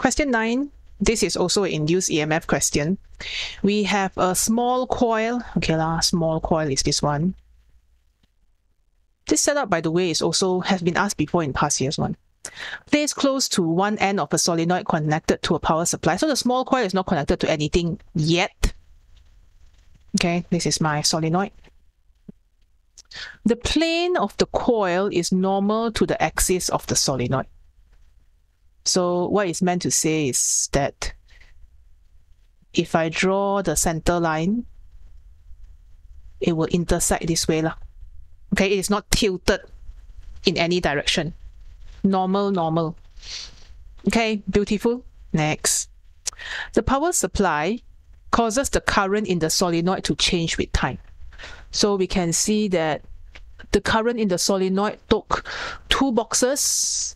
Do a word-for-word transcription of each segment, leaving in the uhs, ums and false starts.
Question nine, this is also an induced E M F question. We have a small coil. Okay, la, small coil is this one. This setup, by the way, is also has been asked before in past years one. Placed close to one end of a solenoid connected to a power supply. So the small coil is not connected to anything yet. Okay, this is my solenoid. The plane of the coil is normal to the axis of the solenoid. So what it's meant to say is that if I draw the center line, it will intersect this way lah. Okay, it is not tilted in any direction. Normal, normal. Okay, beautiful. Next. The power supply causes the current in the solenoid to change with time. So we can see that the current in the solenoid took two boxes,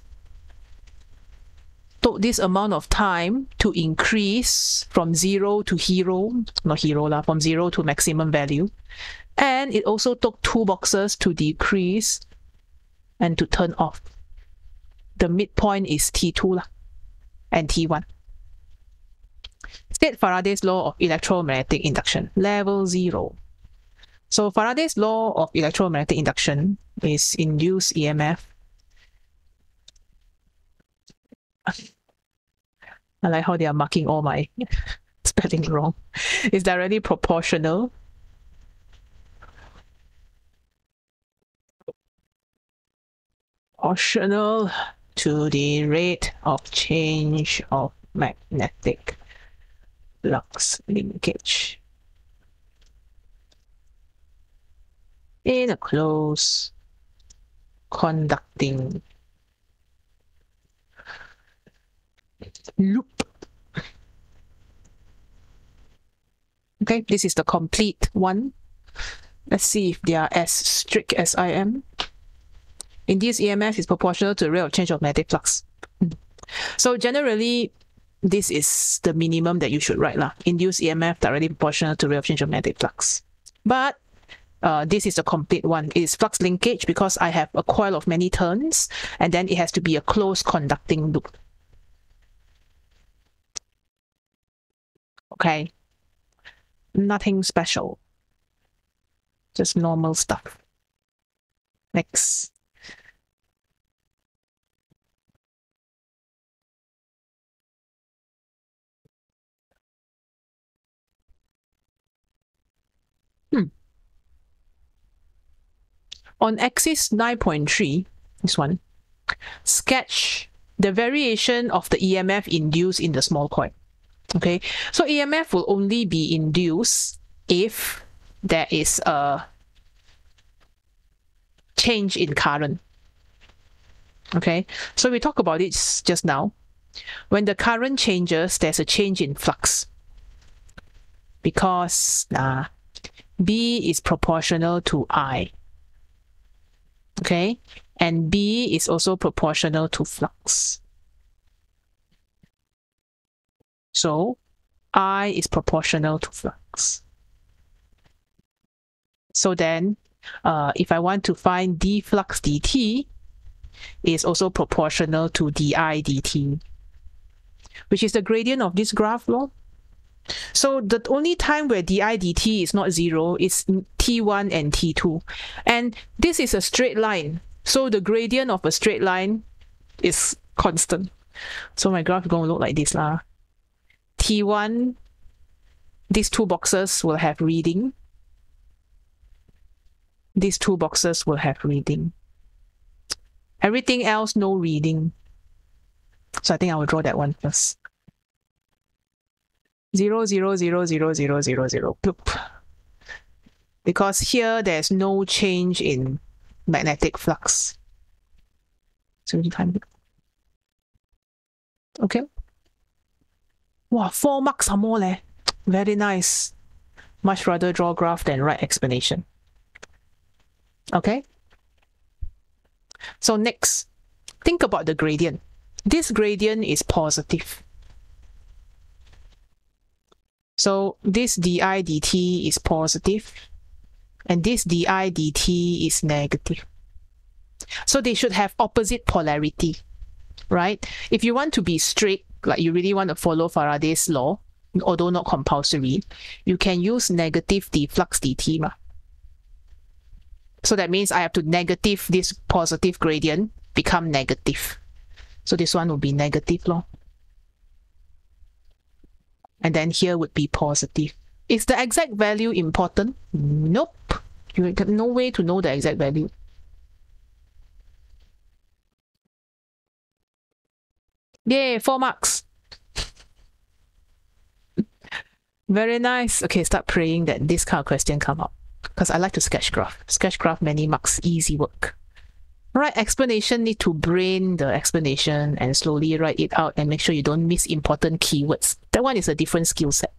took this amount of time to increase from zero to hero, not hero lah, from zero to maximum value. And it also took two boxes to decrease and to turn off. The midpoint is T two lah, and T one. State Faraday's law of electromagnetic induction, level zero. So Faraday's law of electromagnetic induction is induced E M F. I like how they are marking all my spelling wrong. It's directly proportional. Proportional to the rate of change of magnetic flux linkage in a closed conducting loop. Okay, this is the complete one. Let's see if they are as strict as I am. Induced E M F is proportional to the rate of change of magnetic flux. So generally, this is the minimum that you should write lah. Induced E M F directly proportional to rate of change of magnetic flux. But uh, this is the complete one. It is flux linkage because I have a coil of many turns, and then it has to be a closed conducting loop. Okay, nothing special, just normal stuff. Next. Hmm. On axis nine point three, this one, sketch the variation of the E M F induced in the small coil. Okay, so E M F will only be induced if there is a change in current. Okay, so we talked about it just now. When the current changes, there's a change in flux. Because uh, B is proportional to I. Okay, and B is also proportional to flux. So I is proportional to flux. So then uh, if I want to find d flux dt, it is also proportional to di dt, which is the gradient of this graph law. So the only time where di dt is not zero is t one and t two. And this is a straight line. So the gradient of a straight line is constant. So my graph is going to look like this lah. T one, these two boxes will have reading. These two boxes will have reading. Everything else, no reading. So I think I will draw that one first. Zero, zero, zero, zero, zero, zero, zero. Bloop. Because here there's no change in magnetic flux. So we time. Okay. Wow, four marks are more leh. Very nice. Much rather draw graph than write explanation. Okay. So next, think about the gradient. This gradient is positive. So this di dt is positive, and this di dt is negative. So they should have opposite polarity, right? If you want to be straight, like you really want to follow Faraday's law, although not compulsory, you can use negative flux dt ma. So that means I have to negative this positive gradient, become negative. So this one will be negative law. And then here would be positive. Is the exact value important? Nope. You have no way to know the exact value. Yay, four marks. Very nice. Okay, start praying that this kind of question come up, because I like to sketch graph. Sketch graph, many marks, easy work. Right, explanation, need to brain the explanation and slowly write it out and make sure you don't miss important keywords. That one is a different skill set.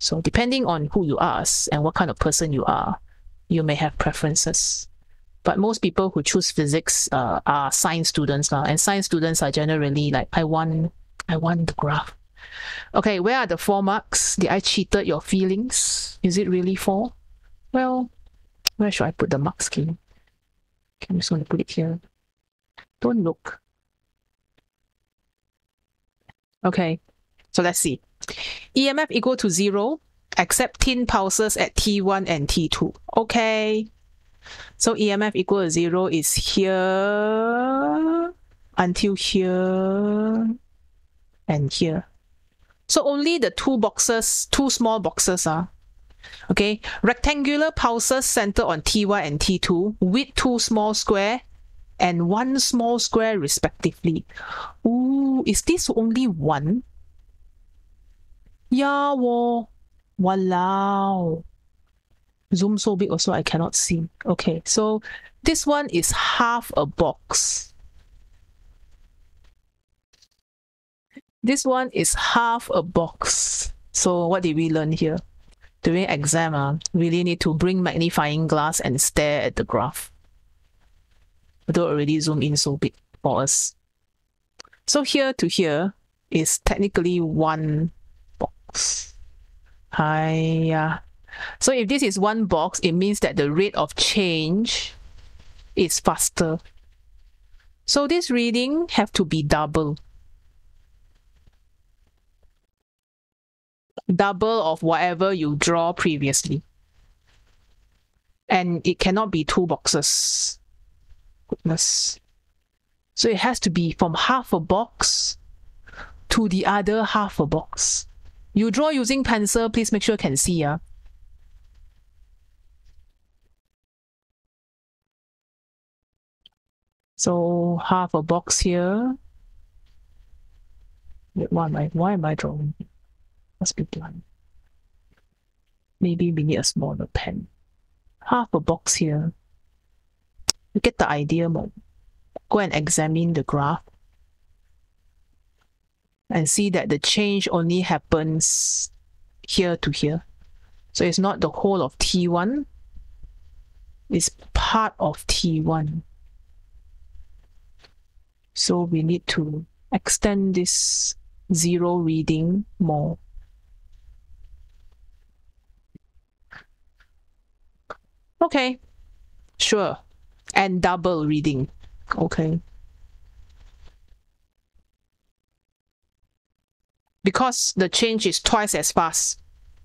So depending on who you ask and what kind of person you are, you may have preferences. But most people who choose physics uh, are science students now, and science students are generally like, I want, I want the graph. Okay, where are the four marks? Did I cheated your feelings? Is it really four? Well, where should I put the mark scheme? Okay, I'm just going to put it here. Don't look. Okay, so let's see. E M F equal to zero, except thin pulses at T one and T two. Okay, so E M F equal to zero is here until here and here. So only the two boxes, two small boxes are. Okay, rectangular pulses centered on T one and T two with two small square and one small square respectively. Ooh, is this only one? Yeah, whoa. Wow. Zoom so big also I cannot see. Okay, so this one is half a box. This one is half a box. So what did we learn here? During exam, uh, really need to bring magnifying glass and stare at the graph. Although already zoom in so big for us. So here to here is technically one box. Hiya. So if this is one box, it means that the rate of change is faster. So this reading have to be double. Double of whatever you draw previously. And it cannot be two boxes. Goodness. So it has to be from half a box to the other half a box. You draw using pencil, please make sure you can see. Yeah? So half a box here. Why am I, why am I drawing? Must be blind. Maybe we need a smaller pen. Half a box here. You get the idea, Mom. Go and examine the graph and see that the change only happens here to here. So it's not the whole of T one. It's part of T one. So we need to extend this zero reading more. Okay, sure, and double reading. Okay, because the change is twice as fast,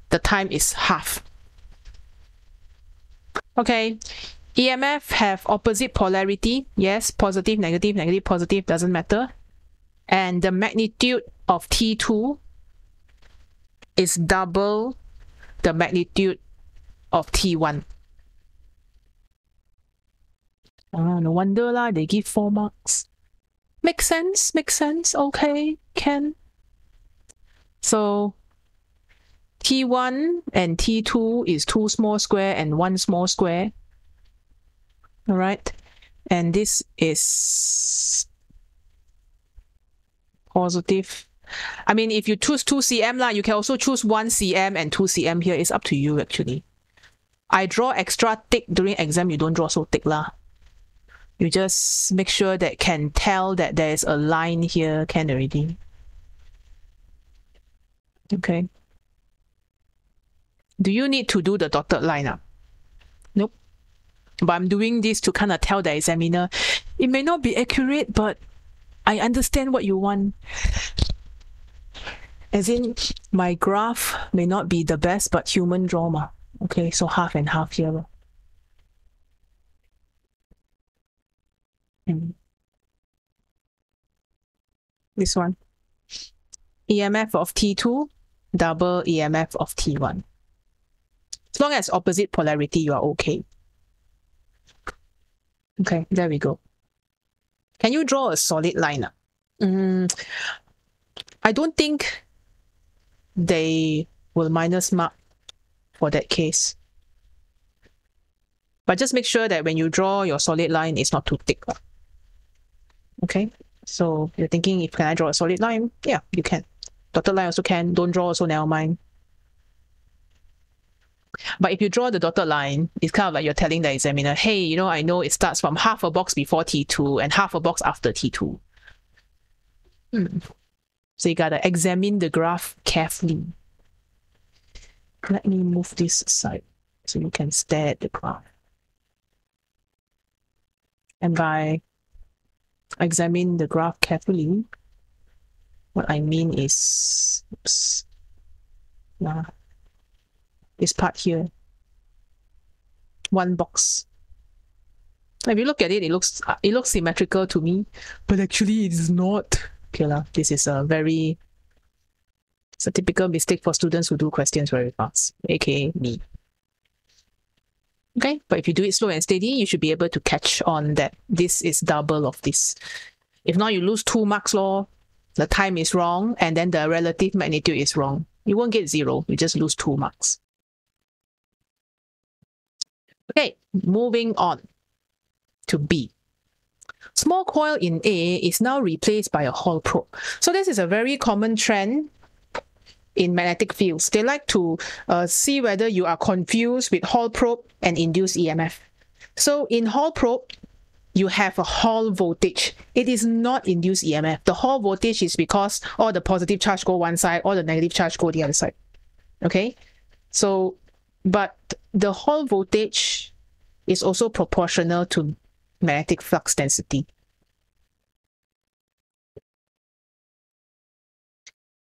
the time is half. Okay, E M F have opposite polarity. Yes, positive, negative, negative, positive, doesn't matter. And the magnitude of T two is double the magnitude of T one. Ah, no wonder lah, they give four marks. Makes sense, makes sense. Okay, can. So T one and T two is two small square and one small square. All right. And this is positive. I mean, if you choose two centimeters lah, you can also choose one centimeter and two centimeters here. It's up to you actually. I draw extra thick during exam. You don't draw so thick lah. You just make sure that can tell that there is a line here, can already. Okay. Do you need to do the dotted line up? Nope. But I'm doing this to kind of tell the examiner, it may not be accurate, but I understand what you want. as in my graph may not be the best, but human drama. Okay, so half and half here. And this one, E M F of T two, double E M F of T one. As long as opposite polarity, you are okay. Okay, there we go. Can you draw a solid line? Mm, I don't think they will minus mark for that case. But just make sure that when you draw your solid line, it's not too thick. Okay, so you're thinking, if can I draw a solid line? Yeah, you can. Dotted line also can. Don't draw, so never mind. But if you draw the dotted line, it's kind of like you're telling the examiner, hey, you know, I know it starts from half a box before T two and half a box after T two. Hmm. So you gotta examine the graph carefully. Let me move this side so you can stare at the graph. And by examine the graph carefully, what I mean is, oops, nah, this part here, one box. If you look at it, it looks it looks symmetrical to me, but actually it is not. Okay, la, this is a very, it's a typical mistake for students who do questions very fast, aka me. Okay, but if you do it slow and steady, you should be able to catch on that this is double of this. If not, you lose two marks, lor. The time is wrong, and then the relative magnitude is wrong. You won't get zero, you just lose two marks. Okay, moving on to B. Small coil in A is now replaced by a Hall probe. So this is a very common trend in magnetic fields. They like to uh, see whether you are confused with Hall probe and induced E M F. So in Hall probe, you have a Hall voltage. It is not induced E M F. The Hall voltage is because all the positive charge go one side, all the negative charge go the other side. Okay? So, but the Hall voltage is also proportional to magnetic flux density.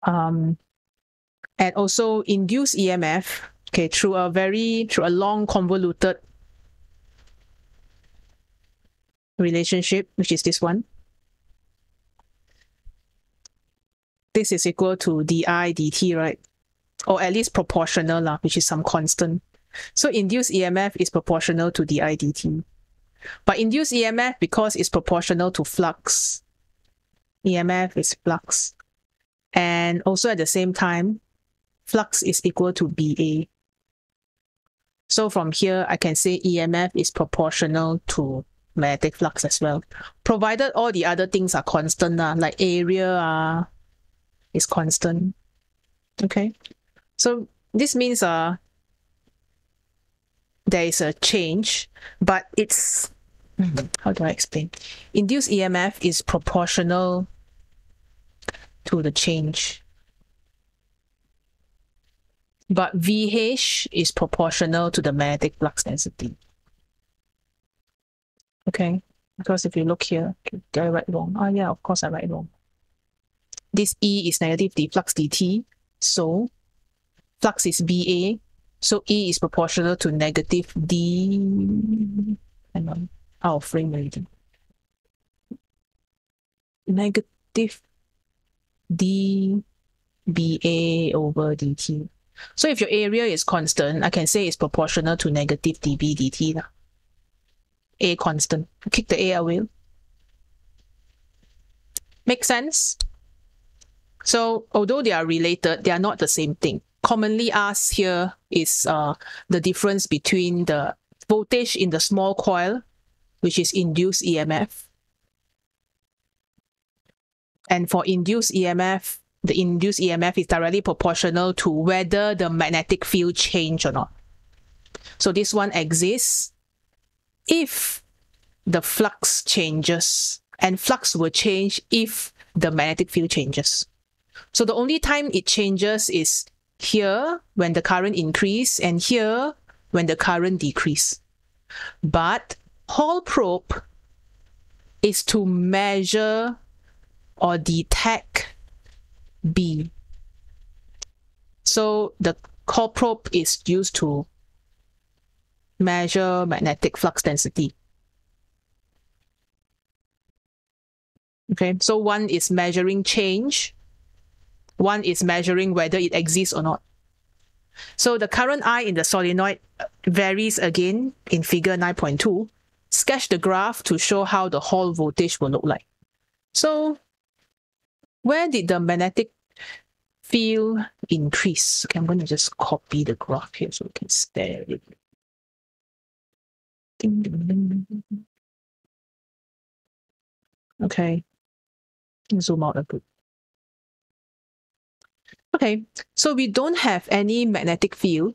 Um, and also induced E M F, okay, through a very, through a long convoluted relationship, which is this one. This is equal to d I d t, right? Or at least proportional, which is some constant. So induced E M F is proportional to d I d t. But induced E M F, because it's proportional to flux, E M F is flux. And also at the same time, flux is equal to B A. So from here, I can say E M F is proportional to magnetic flux as well, provided all the other things are constant, like area is constant. Okay, so this means uh, there is a change, but it's, how do I explain? Induced E M F is proportional to the change. But V H is proportional to the magnetic flux density. Okay, because if you look here, did I write wrong? Oh yeah, of course I write wrong. This E is negative d flux dt, so flux is B A, so E is proportional to negative d, hang on, out of frame already. Negative d B A over dt. So if your area is constant, I can say it's proportional to negative dB dt. A constant. Kick the A away. Make sense? So although they are related, they are not the same thing. Commonly asked here is uh, the difference between the voltage in the small coil, which is induced E M F. And for induced E M F, the induced E M F is directly proportional to whether the magnetic field change or not. So this one exists if the flux changes, and flux will change if the magnetic field changes. So the only time it changes is here when the current increase and here when the current decrease. But Hall probe is to measure or detect B. So the Hall probe is used to measure magnetic flux density. Okay, so one is measuring change, one is measuring whether it exists or not. So the current I in the solenoid varies again in figure nine point two. Sketch the graph to show how the Hall voltage will look like. So where did the magnetic field increase? Okay, I'm going to just copy the graph here so we can stare at it. Ding, ding, ding, ding. Okay, zoom out a bit. Okay, so we don't have any magnetic field,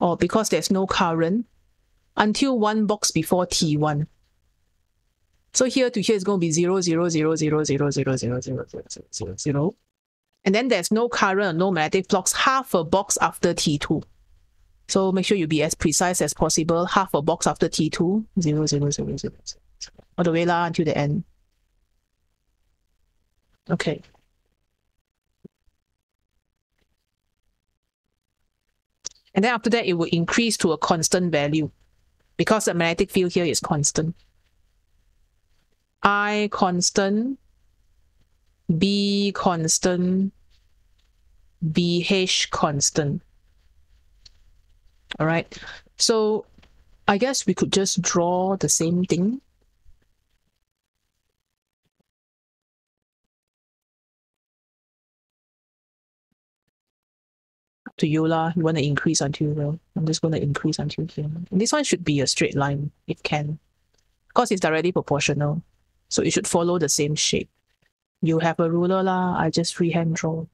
or because there's no current, until one box before T one. So here to here is going to be zero, zero, zero, zero, zero, zero, zero, zero, zero, zero, zero, zero. And then there's no current, no magnetic flux, half a box after T two. So make sure you be as precise as possible. Half a box after T two, zero, zero, zero, zero, zero, zero. All the way la, until the end. Okay. And then after that, it will increase to a constant value because the magnetic field here is constant. I constant, B constant, B H constant. All right. So I guess we could just draw the same thing. To you lah, you want to increase until, well, I'm just going to increase until here. And this one should be a straight line, if can. Because it's directly proportional, so it should follow the same shape. You have a ruler lah, I just freehand draw.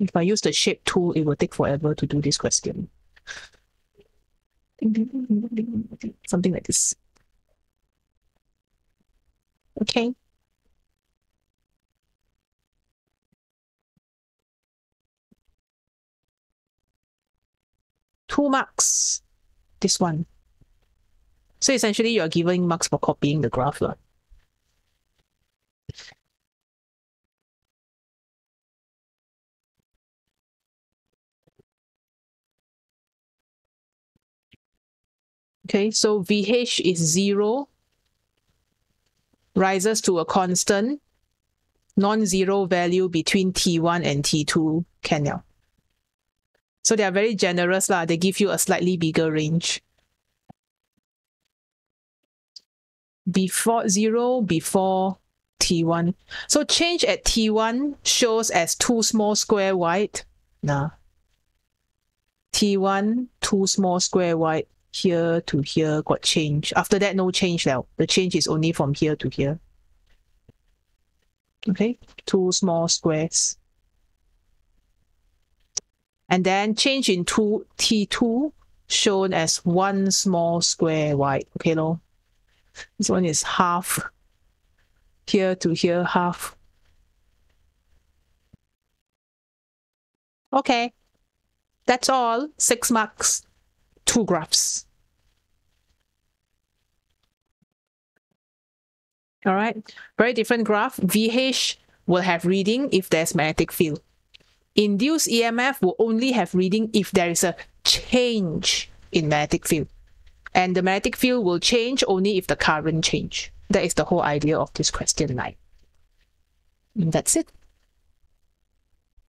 If I use the shape tool, it will take forever to do this question. Something like this. Okay. Two marks, this one. So essentially you are giving marks for copying the graph. Right? Okay, so V H is zero, rises to a constant, non-zero value between T one and T two canal. So they are very generous lah. They give you a slightly bigger range. Before zero, before T one. So change at T one shows as two small square wide. Nah. T one, two small square wide. Here to here got change. After that, no change now. The change is only from here to here. Okay, two small squares. And then change in two, T two shown as one small square wide. Okay, no. This one is half. Here to here, half. Okay. That's all. Six marks, two graphs. All right. Very different graph. V H will have reading if there's magnetic field. Induced E M F will only have reading if there is a change in magnetic field. And the magnetic field will change only if the current change. That is the whole idea of this question nine. And that's it.